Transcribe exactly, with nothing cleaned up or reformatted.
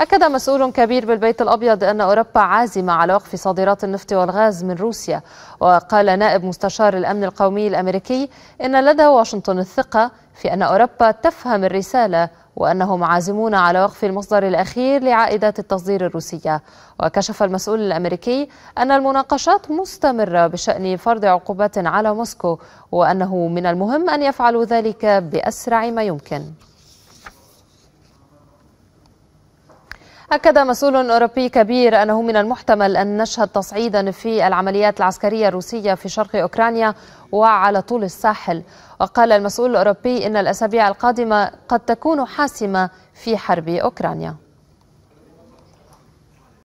أكد مسؤول كبير بالبيت الأبيض أن أوروبا عازمة على وقف صادرات النفط والغاز من روسيا. وقال نائب مستشار الأمن القومي الأمريكي أن لدى واشنطن الثقة في أن أوروبا تفهم الرسالة وأنهم عازمون على وقف المصدر الأخير لعائدات التصدير الروسية. وكشف المسؤول الأمريكي أن المناقشات مستمرة بشأن فرض عقوبات على موسكو وأنه من المهم أن يفعلوا ذلك بأسرع ما يمكن. أكد مسؤول أوروبي كبير أنه من المحتمل أن نشهد تصعيدا في العمليات العسكرية الروسية في شرق أوكرانيا وعلى طول الساحل. وقال المسؤول الأوروبي إن الأسابيع القادمة قد تكون حاسمة في حرب أوكرانيا.